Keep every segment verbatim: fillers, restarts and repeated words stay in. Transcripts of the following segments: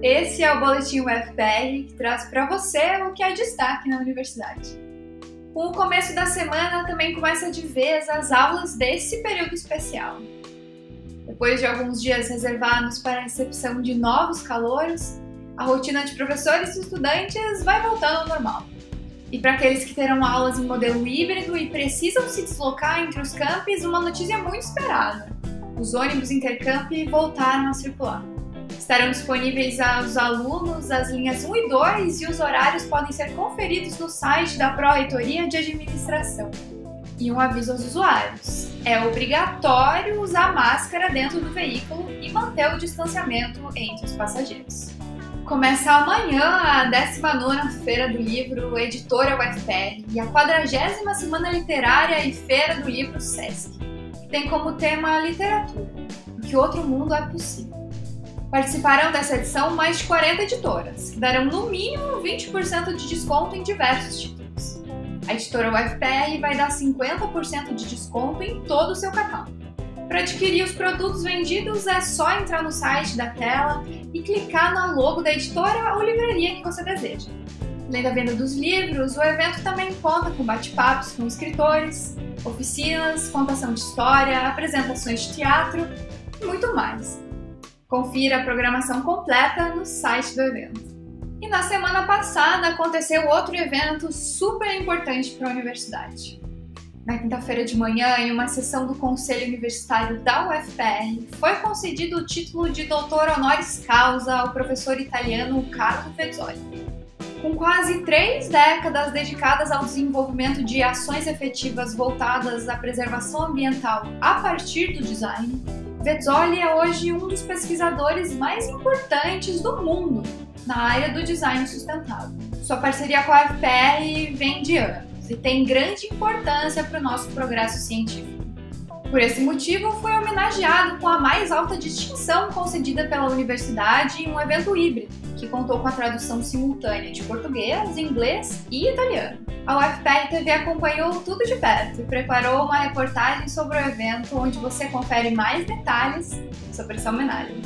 Esse é o Boletim U F P R, que traz para você o que é destaque na universidade. Com o começo da semana, também começa de vez as aulas desse período especial. Depois de alguns dias reservados para a recepção de novos calouros, a rotina de professores e estudantes vai voltando ao normal. E para aqueles que terão aulas em modelo híbrido e precisam se deslocar entre os campi, uma notícia muito esperada. Os ônibus intercampi voltaram a circular. Estarão disponíveis aos alunos as linhas um e dois e os horários podem ser conferidos no site da Pró-Reitoria de Administração. E um aviso aos usuários: é obrigatório usar máscara dentro do veículo e manter o distanciamento entre os passageiros. Começa amanhã a décima nona Feira do Livro Editora U F P R e a quadragésima Semana Literária e Feira do Livro Sesc, que tem como tema a literatura, o que outro mundo é possível. Participarão dessa edição mais de quarenta editoras, que darão no mínimo vinte por cento de desconto em diversos títulos. A editora U F P R vai dar cinquenta por cento de desconto em todo o seu catálogo. Para adquirir os produtos vendidos, é só entrar no site da tela e clicar na logo da editora ou livraria que você deseja. Além da venda dos livros, o evento também conta com bate-papos com escritores, oficinas, contação de história, apresentações de teatro e muito mais. Confira a programação completa no site do evento. E na semana passada aconteceu outro evento super importante para a universidade. Na quinta-feira de manhã, em uma sessão do Conselho Universitário da U F P R, foi concedido o título de doutor honoris causa ao professor italiano Carlo Vezzoli. Com quase três décadas dedicadas ao desenvolvimento de ações efetivas voltadas à preservação ambiental a partir do design, Vezzoli é hoje um dos pesquisadores mais importantes do mundo na área do design sustentável. Sua parceria com a U F P R vem de anos e tem grande importância para o nosso progresso científico. Por esse motivo, foi homenageado com a mais alta distinção concedida pela universidade em um evento híbrido, que contou com a tradução simultânea de português, inglês e italiano. A U F P R T V acompanhou tudo de perto e preparou uma reportagem sobre o evento, onde você confere mais detalhes sobre essa homenagem.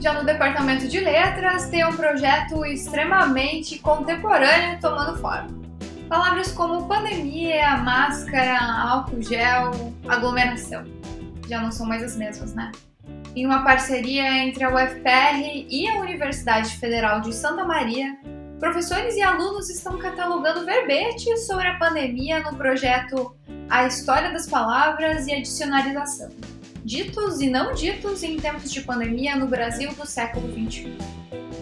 Já no Departamento de Letras, tem um projeto extremamente contemporâneo tomando forma. Palavras como pandemia, máscara, álcool gel, aglomeração já não são mais as mesmas, né? Em uma parceria entre a U F P R e a Universidade Federal de Santa Maria, professores e alunos estão catalogando verbetes sobre a pandemia no projeto A História das Palavras e a Dicionarização, ditos e não ditos em tempos de pandemia no Brasil do século vinte e um.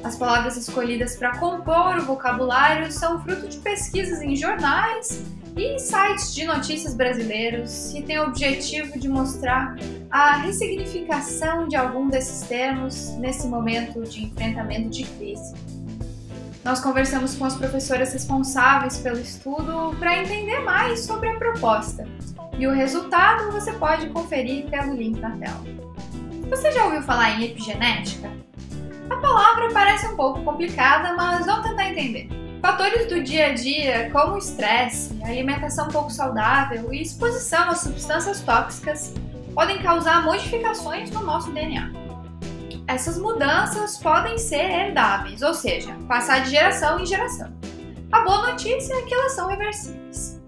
As palavras escolhidas para compor o vocabulário são fruto de pesquisas em jornais e sites de notícias brasileiros e têm o objetivo de mostrar a ressignificação de algum desses termos nesse momento de enfrentamento de crise. Nós conversamos com as professoras responsáveis pelo estudo para entender mais sobre a proposta e o resultado você pode conferir pelo link na tela. Você já ouviu falar em epigenética? A palavra parece um pouco complicada, mas vamos tentar entender. Fatores do dia a dia, como estresse, alimentação pouco saudável e exposição a substâncias tóxicas, podem causar modificações no nosso D N A. Essas mudanças podem ser herdáveis, ou seja, passar de geração em geração. A boa notícia é que elas são reversíveis.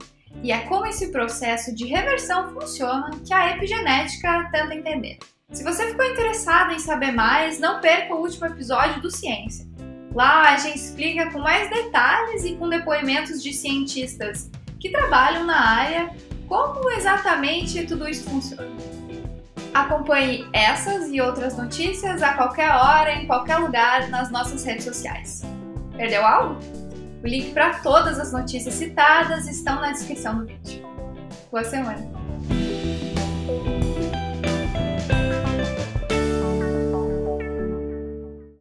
E é como esse processo de reversão funciona que a epigenética tenta entender. Se você ficou interessado em saber mais, não perca o último episódio do Ciência. Lá a gente explica com mais detalhes e com depoimentos de cientistas que trabalham na área como exatamente tudo isso funciona. Acompanhe essas e outras notícias a qualquer hora, em qualquer lugar, nas nossas redes sociais. Perdeu algo? O link para todas as notícias citadas estão na descrição do vídeo. Boa semana!